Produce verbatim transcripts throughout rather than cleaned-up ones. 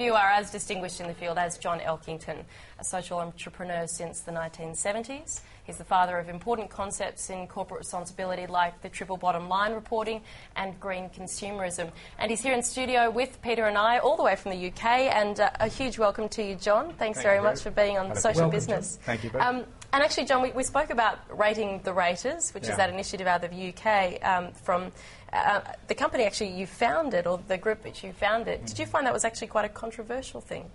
You are as distinguished in the field as John Elkington, a social entrepreneur since the nineteen seventies. He's the father of important concepts in corporate responsibility like the triple bottom line reporting and green consumerism. And he's here in studio with Peter and I all the way from the U K. And uh, a huge welcome to you, John. Thanks Thank very much for being on Social welcome, Business. John. Thank you. Um, and actually, John, we, we spoke about rating the raters, which yeah. is that initiative out of the U K um, from... Uh, the company actually you founded, or the group which you founded, mm. did you find that was actually quite a controversial thing?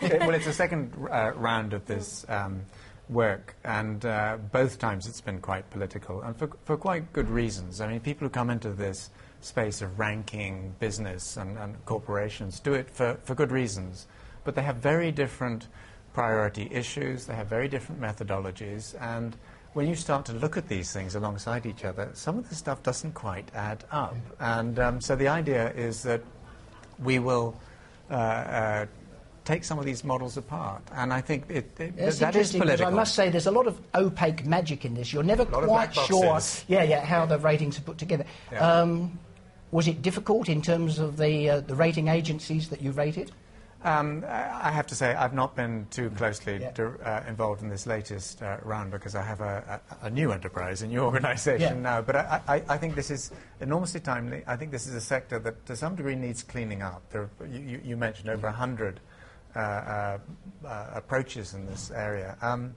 Well, it's the second uh, round of this um, work, and uh, both times it's been quite political, and for, for quite good reasons. I mean, people who come into this space of ranking business and, and corporations do it for, for good reasons, but they have very different priority issues, they have very different methodologies, and when you start to look at these things alongside each other, some of the stuff doesn't quite add up. And um, so the idea is that we will uh, uh, take some of these models apart. And I think it, it, th that is political. I must say there's a lot of opaque magic in this. You're never quite sure yeah, yeah, how the ratings are put together. Yeah. Um, was it difficult in terms of the, uh, the rating agencies that you rated? Um, I have to say I've not been too closely yeah. to, uh, involved in this latest uh, round because I have a, a, a new enterprise, a new organisation yeah. now. But I, I, I think this is enormously timely. I think this is a sector that to some degree needs cleaning up. There are, you, you mentioned over one hundred uh, uh, uh, approaches in this area. Um,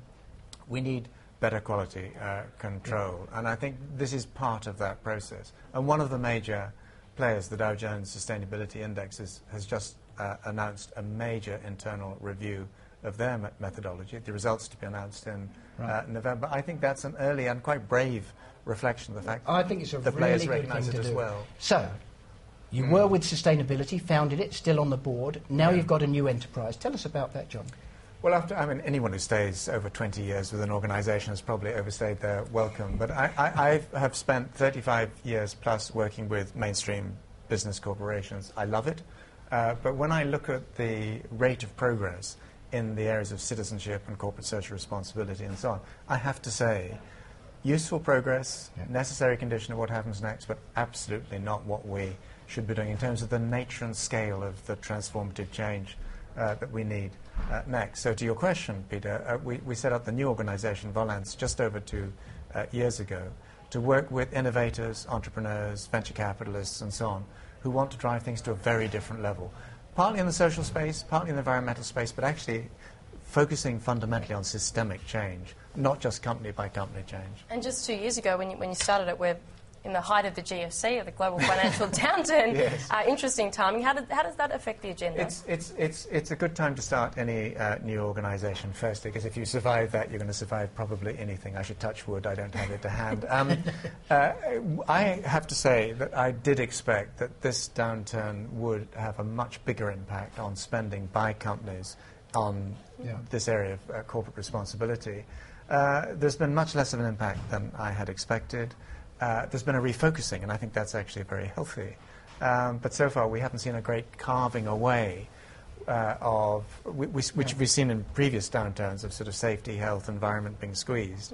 we need better quality uh, control, yeah. and I think this is part of that process. And one of the major players, the Dow Jones Sustainability Index, is, has just Uh, announced a major internal review of their me methodology, the results to be announced in right. uh, November. I think that's an early and quite brave reflection of the fact I that think it's a the really players recognise it as well. So, you mm. were with sustainability, founded it, still on the board, now yeah. you've got a new enterprise. Tell us about that, John. Well, after, I mean, anyone who stays over twenty years with an organisation has probably overstayed their welcome, but I, I I've, have spent thirty-five years plus working with mainstream business corporations. I love it. Uh, but when I look at the rate of progress in the areas of citizenship and corporate social responsibility and so on, I have to say, useful progress, yeah. necessary condition of what happens next, but absolutely not what we should be doing in terms of the nature and scale of the transformative change uh, that we need uh, next. So to your question, Peter, uh, we, we set up the new organisation, Volans, just over two uh, years ago to work with innovators, entrepreneurs, venture capitalists and so on, who want to drive things to a very different level, partly in the social space, partly in the environmental space, but actually focusing fundamentally on systemic change, not just company by company change. And just two years ago when you, when you started it, we're in the height of the G F C, or the global financial downturn, yes. uh, interesting timing. How, did, how does that affect the agenda? It's, it's, it's, it's a good time to start any uh, new organisation, firstly, because if you survive that, you're going to survive probably anything. I should touch wood, I don't have it to hand. Um, uh, I have to say that I did expect that this downturn would have a much bigger impact on spending by companies on yeah. this area of uh, corporate responsibility. Uh, there's been much less of an impact than I had expected. Uh, there's been a refocusing, and I think that's actually very healthy. Um, but so far, we haven't seen a great carving away uh, of, we, we, which yeah. we've seen in previous downturns of sort of safety, health, environment being squeezed.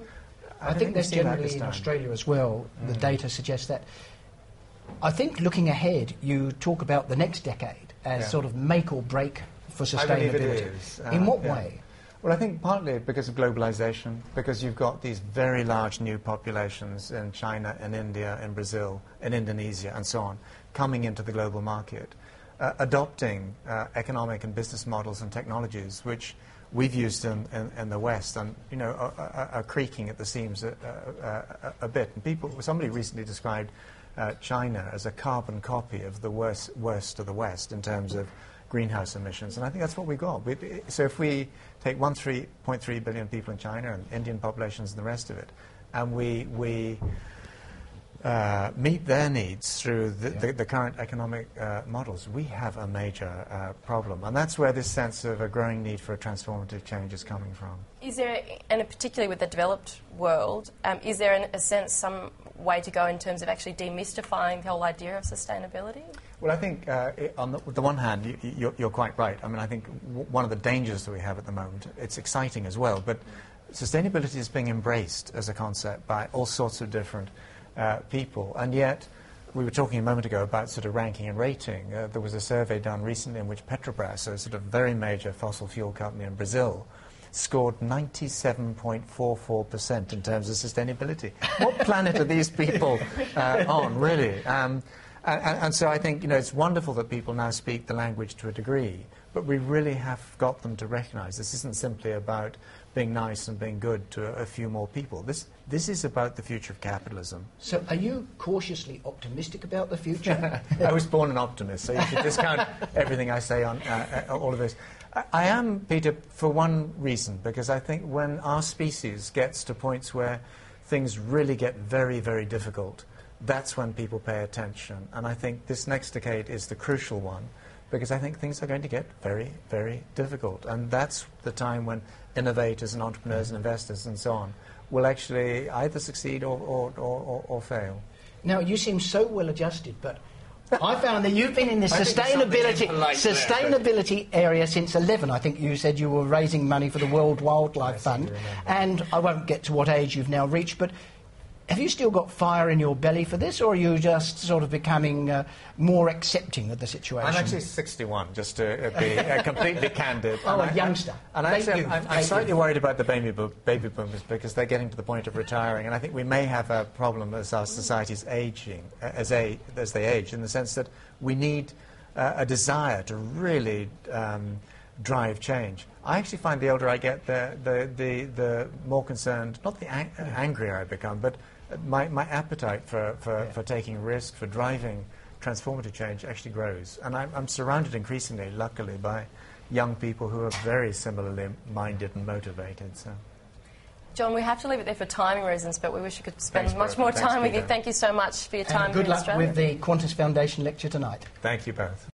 I, I think, think there's generally that in Australia as well, mm. the data suggests that. I think looking ahead, you talk about the next decade as yeah. sort of make or break for sustainability. I believe it is. Uh, in what yeah. way? Well, I think partly because of globalization, because you've got these very large new populations in China, in India, in Brazil, in Indonesia, and so on, coming into the global market, uh, adopting uh, economic and business models and technologies which we've used in, in, in the West and, you know, are, are, are creaking at the seams a, a, a, a bit. And people, somebody recently described uh, China as a carbon copy of the worst, worst of the West in terms of greenhouse emissions, and I think that's what we got. We, so if we take one point three billion people in China and Indian populations and the rest of it, and we, we uh, meet their needs through the, yeah. the, the current economic uh, models, we have a major uh, problem. And that's where this sense of a growing need for a transformative change is coming from. Is there, and particularly with the developed world, um, is there in a sense some way to go in terms of actually demystifying the whole idea of sustainability? Well, I think uh, it, on the, the one hand, you, you're, you're quite right. I mean, I think w one of the dangers that we have at the moment, it's exciting as well, but sustainability is being embraced as a concept by all sorts of different uh, people, and yet we were talking a moment ago about sort of ranking and rating. Uh, there was a survey done recently in which Petrobras, a sort of very major fossil fuel company in Brazil, scored ninety-seven point four four percent in terms of sustainability. What planet are these people uh, on, really? Um, and, and so I think, you know, it's wonderful that people now speak the language to a degree, but we really have got them to recognize this isn't simply about being nice and being good to a, a few more people. This, this is about the future of capitalism. So are you cautiously optimistic about the future? I was born an optimist, so you should discount everything I say on uh, uh, all of this. I am, Peter, for one reason, because I think when our species gets to points where things really get very, very difficult, that's when people pay attention. And I think this next decade is the crucial one, because I think things are going to get very, very difficult. And that's the time when innovators and entrepreneurs and investors and so on will actually either succeed or, or, or, or fail. Now, you seem so well adjusted, but I found that you've been in the sustainability sustainability area since eleven. I think you said you were raising money for the World Wildlife Fund, and I won't get to what age you've now reached, but have you still got fire in your belly for this, or are you just sort of becoming uh, more accepting of the situation? I'm actually sixty-one, just to uh, be uh, completely candid. Oh, and a I, youngster. And I actually, I'm, I'm slightly you. worried about the baby, bo baby boomers, because they're getting to the point of retiring, and I think we may have a problem as our society's aging, as, a, as they age, in the sense that we need uh, a desire to really um, drive change. I actually find the older I get, the, the, the, the more concerned, not the ang angrier I become, but my, my appetite for, for, yeah. for taking risk, for driving transformative change actually grows. And I'm, I'm surrounded increasingly, luckily, by young people who are very similarly minded and motivated. So. John, we have to leave it there for timing reasons, but we wish we could spend Thanks, much more Thanks, time Peter. with you. Thank you so much for your time. And good luck with the Qantas Foundation lecture tonight. Thank you both.